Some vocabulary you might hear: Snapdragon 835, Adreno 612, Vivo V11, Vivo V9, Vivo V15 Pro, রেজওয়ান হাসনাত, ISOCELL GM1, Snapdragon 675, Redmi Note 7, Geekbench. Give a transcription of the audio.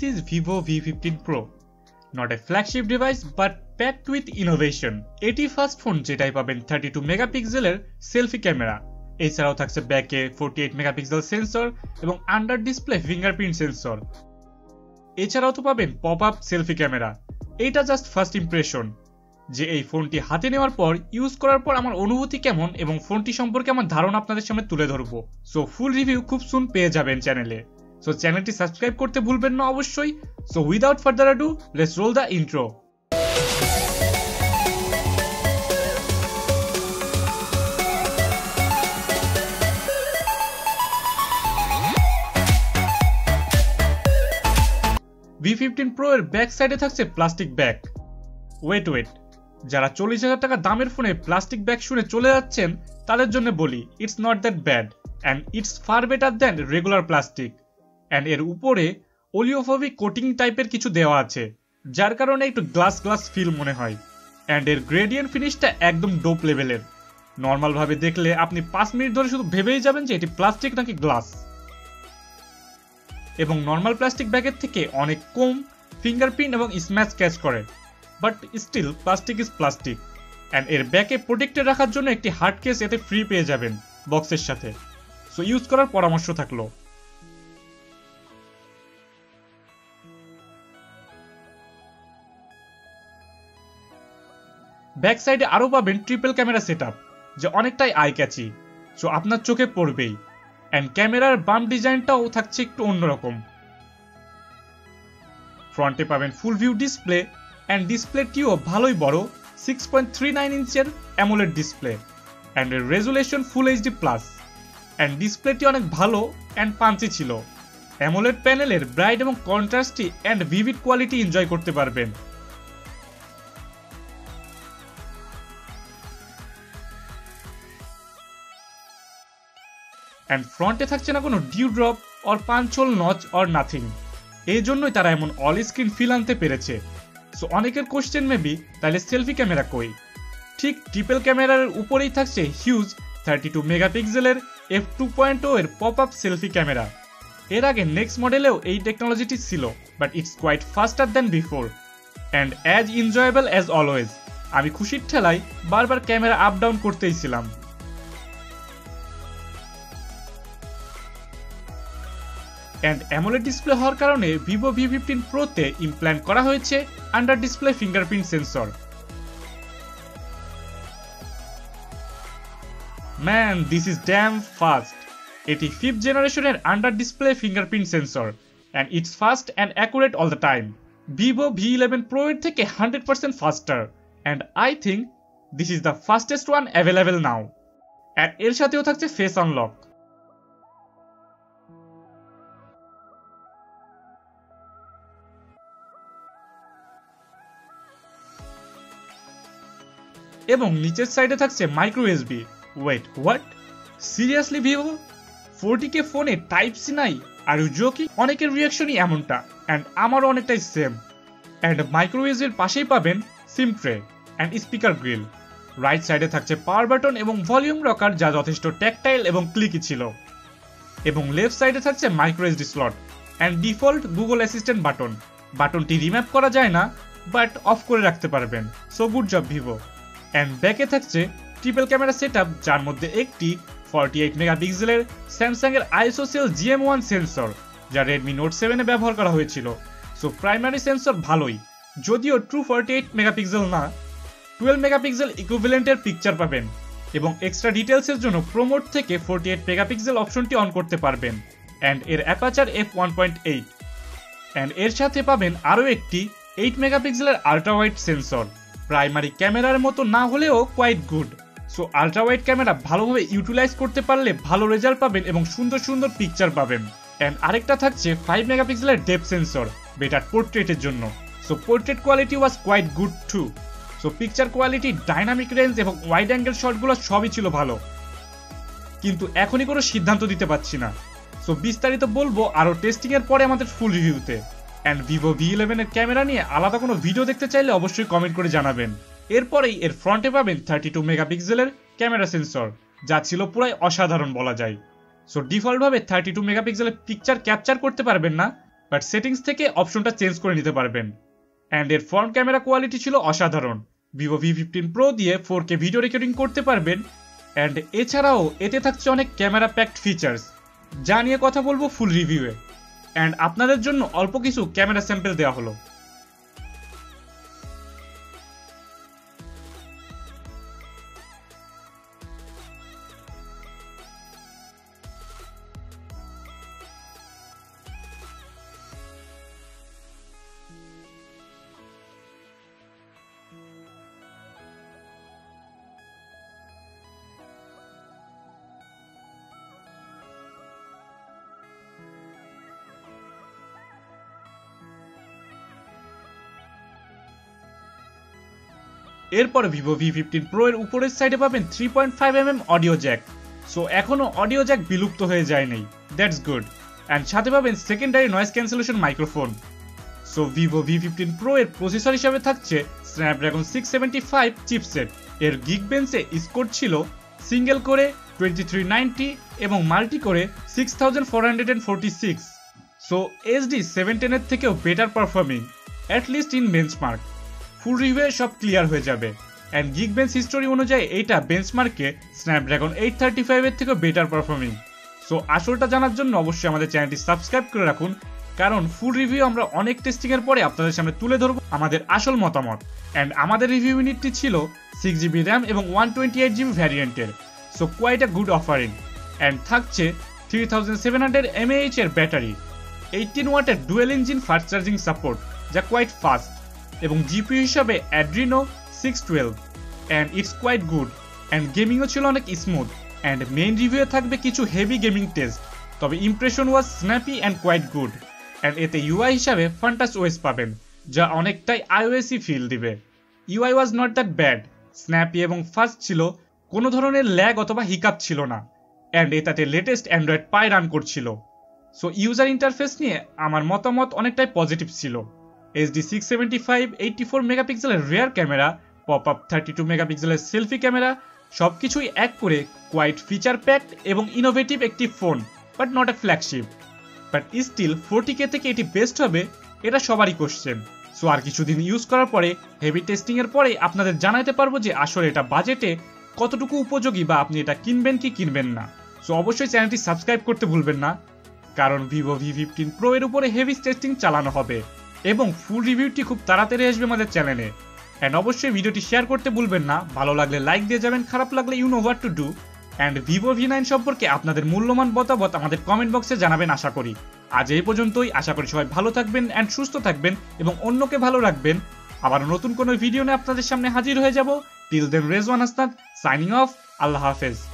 This is Vivo V15 Pro. Not a flagship device but packed with innovation. এটি first phone যেটাই পাবেন 32 মেগাপিক্সেলের selfie camera. এছাড়াও থাকছে ব্যাকে 48 মেগাপিক্সেল সেন্সর এবং আন্ডার ডিসপ্লে ফিঙ্গারপ্রিন্ট সেন্সর। এছাড়াও তো পাবেন পপ আপ সেলফি ক্যামেরা। এটা জাস্ট ফার্স্ট ইমপ্রেশন যে এই ফোনটি হাতে নেওয়ার পর ইউজ করার পর আমার অনুভূতি কেমন এবং ফোনটি সম্পর্কে আমার ধারণা আপনাদের সামনে তুলে ধরবো। সো ফুল রিভিউ খুব সুন পেয়ে যাবেন চ্যানেলে। সো চ্যানেলটি সাবস্ক্রাইব করতে ভুলবেন না অবশ্যই। So without further ado let's roll the intro. V15 Pro এর ব্যাক সাইডে থাকছে প্লাস্টিক ব্যাগ। ওয়েট, যারা 40,000 টাকা দামের ফোনে প্লাস্টিক ব্যাগ শুনে চলে যাচ্ছেন তাদের জন্য বলি, it's not that bad and it's far better than regular plastic. And এর উপরে অলিওফোবিক কোটিং টাইপের কিছু দেওয়া আছে যার কারণে একটু গ্লাস ফিল মনে হয়। অ্যান্ড এর গ্রেডিয়েন্ট ফিনিশটা একদম ডোপ লেভেলের। নর্মালভাবে দেখলে আপনি 5 মিনিট ধরে শুধু ভেবেই যাবেন যে এটি প্লাস্টিক নাকি গ্লাস। এবং নর্মাল প্লাস্টিক ব্যাগের থেকে অনেক কম ফিঙ্গারপ্রিন্ট এবং স্ম্যাচ ক্যাচ করে, but still plastic is plastic. And এর ব্যাকে প্রোটেক্টেড রাখার জন্য একটি হার্ড কেস এতে ফ্রি পেয়ে যাবেন বক্সের সাথে। সো ইউজ করার পরামর্শ থাকলো। ব্যাক সাইডে আরও পাবেন ট্রিপল ক্যামেরা সেট আপ যা অনেকটাই আই ক্যাচি, সো আপনার চোখে পড়বেই। অ্যান্ড ক্যামেরার বাম ডিজাইনটাও থাকছে একটু অন্যরকম। ফ্রন্টে পাবেন ফুল ভিউ ডিসপ্লে অ্যান্ড ডিসপ্লেটিও ভালোই বড়, 6.39 ইঞ্চের AMOLED display and resolution full HD plus. And ডিসপ্লেটি অনেক ভালো অ্যান্ড পাঞ্চি ছিল। অ্যামোলেড প্যানেলের ব্রাইট এবং contrasty and vivid quality enjoy করতে পারবেন। অ্যান্ড ফ্রন্টে থাকছে না কোনো dew drop or punch hole notch or nothing, এই জন্যই তারা এমন অল স্ক্রিন ফিল আনতে পেরেছে। সো অনেকের কোশ্চেন মেবি তাহলে সেলফি ক্যামেরা কই? ঠিক ট্রিপল ক্যামেরার উপরেই থাকছে হিউজ 32 মেগাপিক্সেলের f/2.0 এর পপ আপ সেলফি ক্যামেরা। এর আগে নেক্সট মডেলেও এই টেকনোলজিটি ছিল, but it's quite faster than before and as enjoyable as always. আমি খুশির ঠেলায় বারবার ক্যামেরা আপ ডাউন করতেই ছিলাম। অ্যান্ড অ্যামোলেড ডিসপ্লে হওয়ার কারণে ভিভো V15 Proতে ইমপ্ল্যান্ট করা হয়েছে under display fingerprint sensor. Man this is damn fast. এটি 5th জেনারেশনের under display fingerprint sensor and it's fast and accurate all the time. Vivo V11 Pro এর থেকে 100% ফাস্টার and I think this is the fastest one available now. And এর সাথেও থাকছে face unlock. এবং নিচের সাইডে থাকছে micro USB। Wait, what? Seriously Vivo? 40K ফোনে টাইপ সি নাই? Are you joking? অনেকের রিয়াকশনই এমনটা অ্যান্ড আমারও অনেকটাই সেম। অ্যান্ড মাইক্রো USB এর পাশেই পাবেন SIM tray and speaker grill. Right সাইডে থাকছে পাওয়ার বাটন এবং ভলিউম রকার যা যথেষ্ট ট্যাকটাইল এবং ক্লিকি ছিল। এবং লেফট সাইডে থাকছে micro SD slot and default Google assistant button. বাটনটি রিম্যাপ করা যায় না বাট অফ করে রাখতে পারবেন। So good job Vivo. And ব্যাকে থাকছে ট্রিপল ক্যামেরা সেট আপ যার মধ্যে একটি 48 মেগাপিক্সেলের স্যামসাং এর ISOCELL GM1 সেন্সর যা Redmi Note 7 এ ব্যবহার করা হয়েছিল। সো প্রাইমারি সেন্সর ভালোই, যদিও ট্রু 48 মেগাপিক্সেল না, 12 মেগাপিক্সেল ইকুইভ্যালেন্টের পিকচার পাবেন। এবং এক্সট্রা ডিটেলসের জন্য প্রোমোড থেকে 48 মেগাপিক্সেল অপশনটি অন করতে পারবেন। অ্যান্ড এর অ্যাপারচার f/1.8 অ্যান্ড এর সাথে পাবেন আরও একটি 8 মেগাপিক্সেলের আল্ট্রা ওয়াইড সেন্সর। প্রাইমারি ক্যামেরার মতো না হলেও quite good. So ultra wide camera ভালোভাবে ইউটিলাইজ করতে পারলে ভালো রেজাল্ট পাবেন এবং সুন্দর সুন্দর পিকচার পাবেন। অ্যান্ড আরেকটা থাকছে 5 মেগাপিক্সেলের ডেপথ সেন্সর বেটার পোর্ট্রেটের জন্য। So portrait quality was quite good too. So picture quality, dynamic range এবং ওয়াইড অ্যাঙ্গেল শটগুলো সবই ছিল ভালো, কিন্তু এখনই কোনো সিদ্ধান্ত দিতে পারছি না। সো বিস্তারিত বলবো আরও টেস্টিংয়ের পরে আমাদের ফুল রিভিউতে। অ্যান্ড ভিভো V11 এর ক্যামেরা নিয়ে আলাদা কোনো ভিডিও দেখতে চাইলে অবশ্যই কমেন্ট করে জানাবেন। এরপরেই এর ফ্রন্টে পাবেন 32 মেগাপিক্সেলের ক্যামেরা সেন্সর যা ছিল পুরাই অসাধারণ বলা যায়। সো ডিফল্টভাবে 32 মেগাপিক্সেলের পিকচার ক্যাপচার করতে পারবেন না, but settings theke option ta change kore nite parben. And er front camera quality chilo oshadharon. Vivo V15 Pro diye 4K video recording korte parben and echarao ete thakche onek camera packed features. Ja niye kotha bolbo full review e. And apnader jonno olpo kichu camera sample deya holo. এরপর Vivo V15 Pro এর উপরের সাইডে পাবেন 3.5mm audio jack. So এখনো audio jack বিলুপ্ত হয়ে যায়নি। That's good. And সাথে পাবেন secondary noise cancellation microphone. So Vivo V15 Pro এর প্রসেসর হিসেবে থাকছে Snapdragon 675 চিপসেট। এর Geekbench-এ স্কোর ছিল সিঙ্গেল করে 2390 এবং মাল্টি করে 6446। সো HD 710 এর থেকেও better performing at least in benchmark। Full review সব ক্লিয়ার হয়ে যাবে এন্ড Geekbench হিস্টরি অনুযায়ী এটা বেঞ্চমার্কে Snapdragon 835 এর থেকে বেটার পারফর্মিং। সো আসলটা জানার জন্য অবশ্যই আমাদের চ্যানেলটি সাবস্ক্রাইব করে রাখুন, কারণ ফুল রিভিউ আমরা অনেক টেস্টিং এর পরে আপনাদের সামনে তুলে ধরব আমাদের আসল মতামত। এন্ড আমাদের রিভিউ ইউনিটটি ছিল 6GB RAM এবং 128GB ভ্যারিয়েন্টের। So quite a good offering and থাকছে 3700 mAh এর ব্যাটারি, 18 ওয়াটের dual engine fast charging support যা কোয়াইট ফাস্ট, এবং জিপিইউ হিসাবে Adreno 612 and it's quite good and গেমিংও ছিল অনেক স্মুথ and মেইন রিভিউয়ে থাকবে কিছু হেভি গেমিং টেস্ট, তবে impression was snappy and quite good and এতে ইউআই হিসাবে ফ্যান্টাস ওএস পাবেন যা অনেকটাই iOS ই ফিল দিবে। UI was not that bad, snappy এবং ফাস্ট ছিল, কোনো ধরনের ল্যাগ অথবা হিকআপ ছিল না and এটাতে লেটেস্ট Android Pie রান করছিল। সো ইউজার ইন্টারফেস নিয়ে আমার মতামত অনেকটাই পজিটিভ ছিল। HD 675 84 মেগাপিক্সেলের রিয়ার ক্যামেরা, পপ আপ 32 মেগাপিক্সেলের সেলফি ক্যামেরা সবকিছুই এক করে কোয়াইট ফিচার প্যাকড এবং ইনোভেটিভ একটি ফোন, but not a flagship, but still 40K থেকে এটি বেস্ট হবে এটা সবারই কোশ্চেন। সো আর কিছুদিন ইউজ করার পরে হেভি টেস্টিং এর পরে আপনাদের জানাতে পারবো যে আসলে এটা বাজেটে কতটুকু উপযোগী বা আপনি এটা কিনবেন কি কিনবেন না। সো অবশ্যই চ্যানেলটি সাবস্ক্রাইব করতে ভুলবেন না, কারণ Vivo V15 Pro এর উপরে হেভি টেস্টিং চালানো হবে এবং ফুল রিভিউটি খুব তাড়াতাড়ি আসবে আমাদের চ্যানেলে। অ্যান্ড অবশ্যই ভিডিওটি শেয়ার করতে ভুলবেন না, ভালো লাগলে লাইক দিয়ে যাবেন, খারাপ লাগলে you know what to do. And Vivo V9 সম্পর্কে আপনাদের মূল্যবান মতামত আমাদের কমেন্ট বক্সে জানাবেন আশা করি। আজ এই পর্যন্তই, আশা করি সবাই ভালো থাকবেন অ্যান্ড সুস্থ থাকবেন এবং অন্যকে ভালো রাখবেন। আবার নতুন কোনো ভিডিও নিয়ে আপনাদের সামনে হাজির হয়ে যাব। Till then রেজওয়ান হাসনাত signing off. আল্লাহ হাফেজ।